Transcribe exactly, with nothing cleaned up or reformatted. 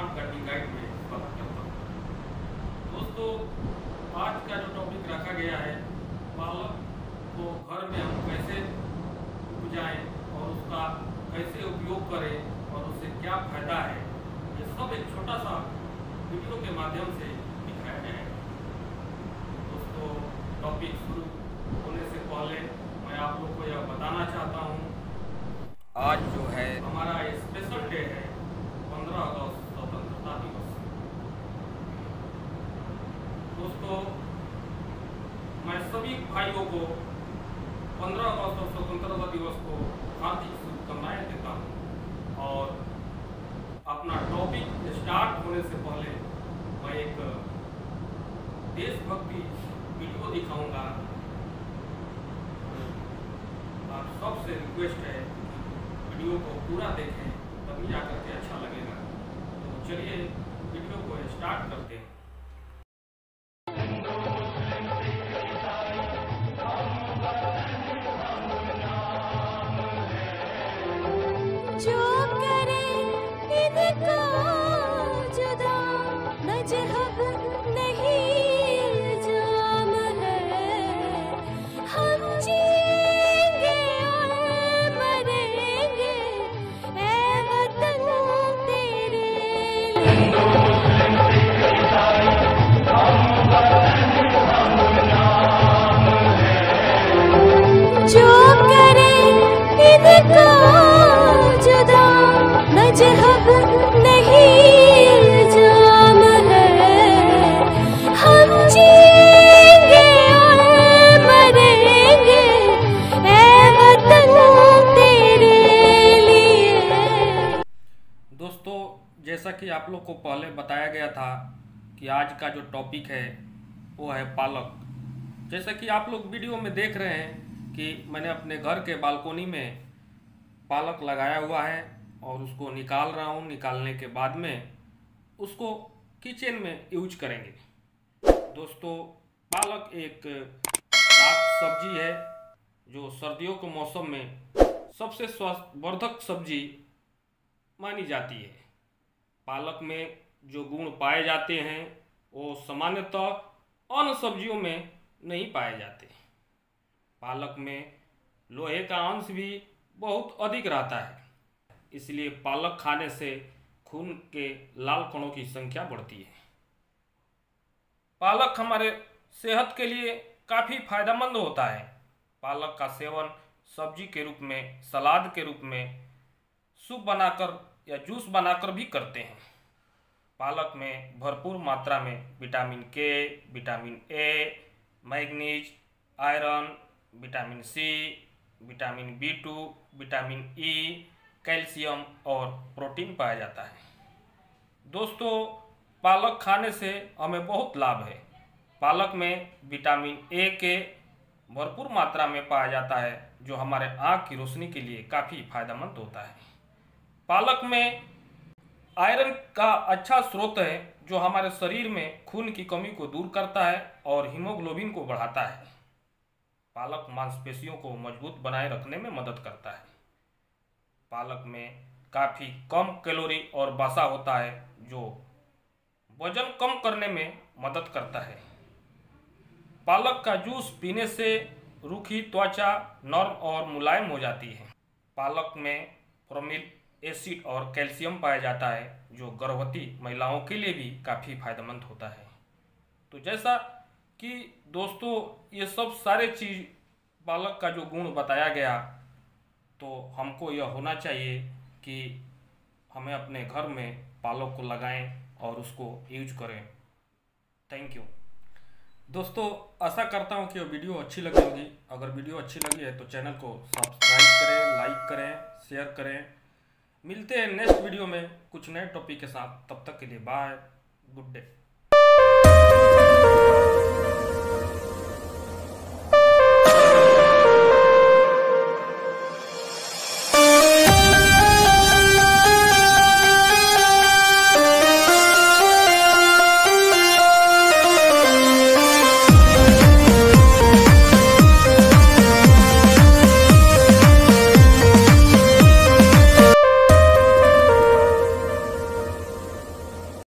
और कर्टिकाइड वेव्स पर। दोस्तों आज का जो टॉपिक रखा गया है बालक को घर में हम कैसे उपजाएं और उसका कैसे उपयोग करें और उससे क्या फायदा है, ये सब एक छोटा सा वीडियो के माध्यम से दिखाया जाएगा। दोस्तों टॉपिक शुरू होने से पहले मैं आप लोगों को यह बताना चाहता हूँ, आज जो है हमारा स्पेशल डे है पंद्रह अगस्त स्वतंत्रता दिवस। दोस्तों मैं सभी भाइयों को पंद्रह अगस्त और स्वतंत्रता दिवस को हार्दिक शुभकामनाएं देता हूँ और अपना टॉपिक स्टार्ट होने से पहले मैं एक देशभक्ति वीडियो दिखाऊंगा। आप सबसे रिक्वेस्ट है वीडियो को पूरा देखें तभी जाकर के अच्छा लगेगा। तो चलिए वीडियो को स्टार्ट करते हैं। जैसा कि आप लोग को पहले बताया गया था कि आज का जो टॉपिक है वो है पालक। जैसा कि आप लोग वीडियो में देख रहे हैं कि मैंने अपने घर के बालकोनी में पालक लगाया हुआ है और उसको निकाल रहा हूँ। निकालने के बाद में उसको किचन में यूज करेंगे। दोस्तों पालक एक साग सब्जी है जो सर्दियों के मौसम में सबसे स्वास्थ्यवर्धक सब्जी मानी जाती है। पालक में जो गुण पाए जाते हैं वो सामान्यतः अन्य सब्जियों में नहीं पाए जाते। पालक में लोहे का अंश भी बहुत अधिक रहता है, इसलिए पालक खाने से खून के लाल कणों की संख्या बढ़ती है। पालक हमारे सेहत के लिए काफ़ी फायदेमंद होता है। पालक का सेवन सब्जी के रूप में, सलाद के रूप में, सूप बनाकर या जूस बनाकर भी करते हैं। पालक में भरपूर मात्रा में vitamin K, vitamin A, manganese, iron, vitamin C, vitamin B two, vitamin E, calcium और प्रोटीन पाया जाता है। दोस्तों पालक खाने से हमें बहुत लाभ है। पालक में विटामिन ए के भरपूर मात्रा में पाया जाता है जो हमारे आँख की रोशनी के लिए काफ़ी फायदेमंद होता है। पालक में आयरन का अच्छा स्रोत है जो हमारे शरीर में खून की कमी को दूर करता है और हीमोग्लोबिन को बढ़ाता है। पालक मांसपेशियों को मजबूत बनाए रखने में मदद करता है। पालक में काफ़ी कम कैलोरी और वसा होता है जो वजन कम करने में मदद करता है। पालक का जूस पीने से रूखी त्वचा नरम और मुलायम हो जाती है। पालक में प्रोमिल एसिड और कैल्शियम पाया जाता है जो गर्भवती महिलाओं के लिए भी काफ़ी फायदेमंद होता है। तो जैसा कि दोस्तों ये सब सारे चीज़ पालक का जो गुण बताया गया, तो हमको यह होना चाहिए कि हमें अपने घर में पालक को लगाएं और उसको यूज करें। Thank you. दोस्तों आशा करता हूँ कि यह वीडियो अच्छी लगी होगी। अगर वीडियो अच्छी लगी है तो चैनल को सब्सक्राइब करें, लाइक करें, शेयर करें। मिलते हैं नेक्स्ट वीडियो में कुछ नए टॉपिक के साथ। तब तक के लिए बाय, गुड डे।